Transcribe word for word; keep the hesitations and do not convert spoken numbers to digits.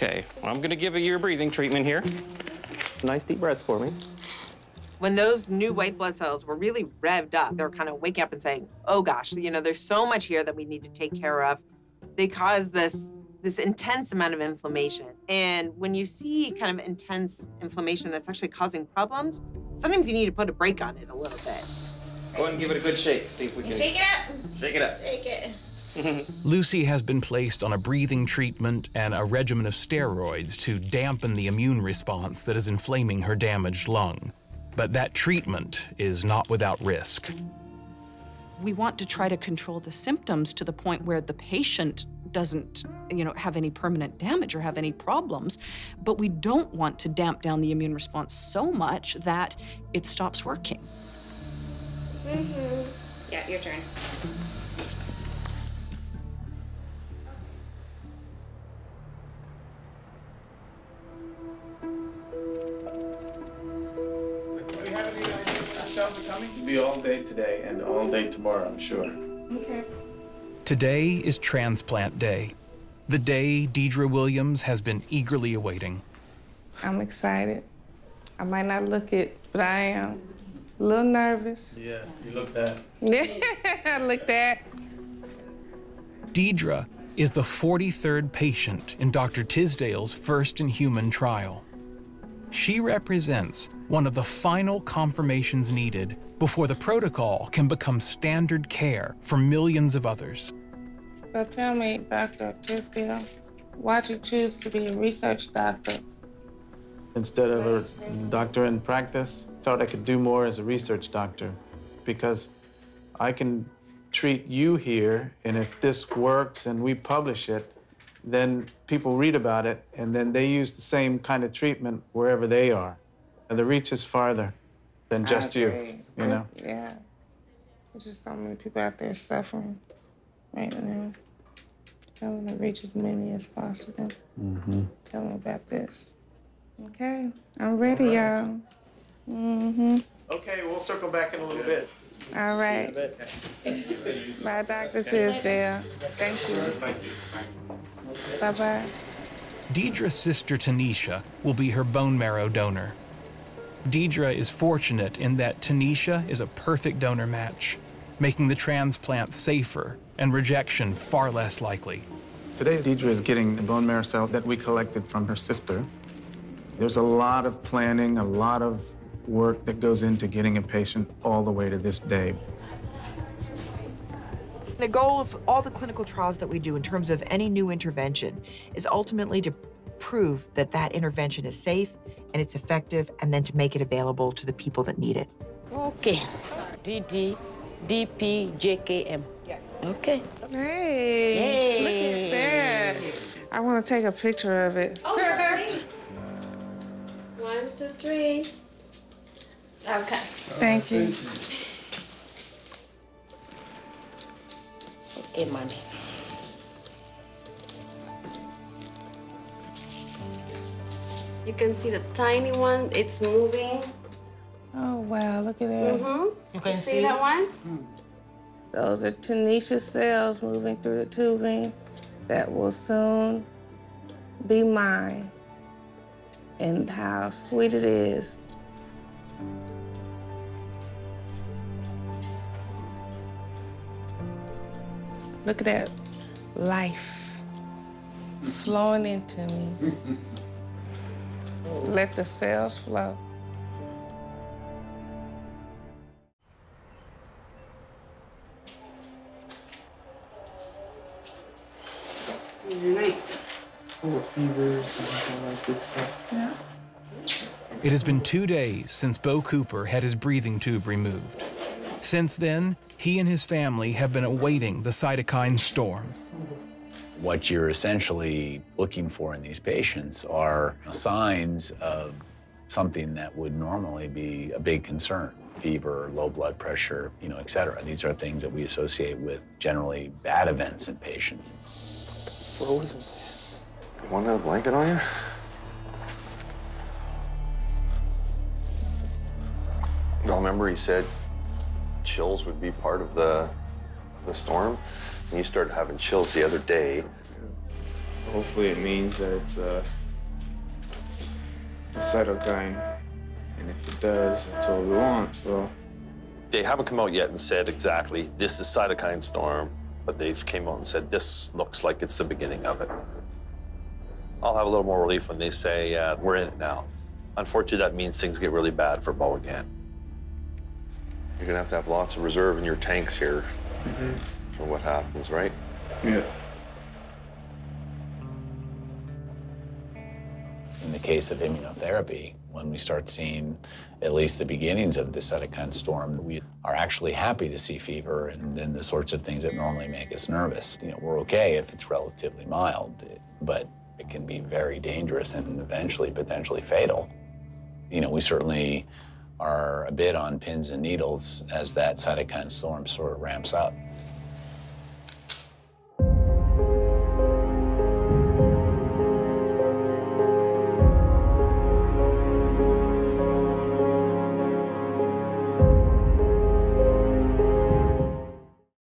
Okay, well, I'm gonna give you your breathing treatment here. Nice deep breaths for me. When those new white blood cells were really revved up, they were kind of waking up and saying, oh gosh, you know, there's so much here that we need to take care of. They caused this, this intense amount of inflammation. And when you see kind of intense inflammation that's actually causing problems, sometimes you need to put a brake on it a little bit. Go ahead and give it a good shake, see if we can... Shake it up. Shake it up. Shake it. Lucy has been placed on a breathing treatment and a regimen of steroids to dampen the immune response that is inflaming her damaged lung. But that treatment is not without risk. We want to try to control the symptoms to the point where the patient doesn't, you know, have any permanent damage or have any problems, but we don't want to damp down the immune response so much that it stops working. Mm-hmm. Yeah, your turn. It'll be all day today and all day tomorrow, I'm sure. Okay. Today is transplant day, the day Deidra Williams has been eagerly awaiting. I'm excited. I might not look it, but I am. A little nervous. Yeah, you look that. I look that. Deidra is the forty-third patient in Doctor Tisdale's first-in-human trial. She represents one of the final confirmations needed before the protocol can become standard care for millions of others. So tell me, Doctor Tisdale, why'd you choose to be a research doctor? Instead of a doctor in practice, I thought I could do more as a research doctor because I can treat you here, and if this works and we publish it, then people read about it, and then they use the same kind of treatment wherever they are. And the reach is farther than just you, you know? Yeah. There's just so many people out there suffering right now. I want to reach as many as possible. Mm-hmm. Tell them about this. Okay, I'm ready, y'all. Mm-hmm. Okay, we'll circle back in a little bit. All right. Bye, Doctor Tisdale. Thank you. Thank you. Bye-bye. Deidra's sister, Tanisha, will be her bone marrow donor. Deidra is fortunate in that Tanisha is a perfect donor match, making the transplant safer and rejection far less likely. Today, Deidra is getting the bone marrow cell that we collected from her sister. There's a lot of planning, a lot of work that goes into getting a patient all the way to this day. The goal of all the clinical trials that we do in terms of any new intervention is ultimately to prove that that intervention is safe and it's effective, and then to make it available to the people that need it. Okay. D D D P J K M. Yes. Okay. Hey. Hey. Look at that. I want to take a picture of it. Oh, okay. One, two, three. Okay. Thank you. Thank you. In my name. You can see the tiny one, it's moving. Oh, wow, look at that. Mm-hmm. You can you see, see that one? Mm. Those are Tanisha's cells moving through the tubing that will soon be mine. And how sweet it is. Look at that life flowing into me. Let the cells flow. It has been two days since Beau Cooper had his breathing tube removed. Since then, he and his family have been awaiting the cytokine storm. What you're essentially looking for in these patients are signs of something that would normally be a big concern. Fever, low blood pressure, you know, et cetera. These are things that we associate with generally bad events in patients. What was it? You want another blanket on you? Y'all remember he said chills would be part of the, the storm, and you started having chills the other day. hopefully it means that it's a, a cytokine, and if it does, that's all we want, so. They haven't come out yet and said exactly, this is cytokine storm, but they've came out and said, this looks like it's the beginning of it. I'll have a little more relief when they say, uh, we're in it now. Unfortunately, that means things get really bad for Beau again. You're gonna have to have lots of reserve in your tanks here mm-hmm. for what happens, right? Yeah. In the case of immunotherapy, when we start seeing at least the beginnings of the cytokine storm, we are actually happy to see fever and then the sorts of things that normally make us nervous. You know, we're okay if it's relatively mild, but it can be very dangerous and eventually potentially fatal. You know, we certainly are a bit on pins and needles as that cytokine storm sort of ramps up.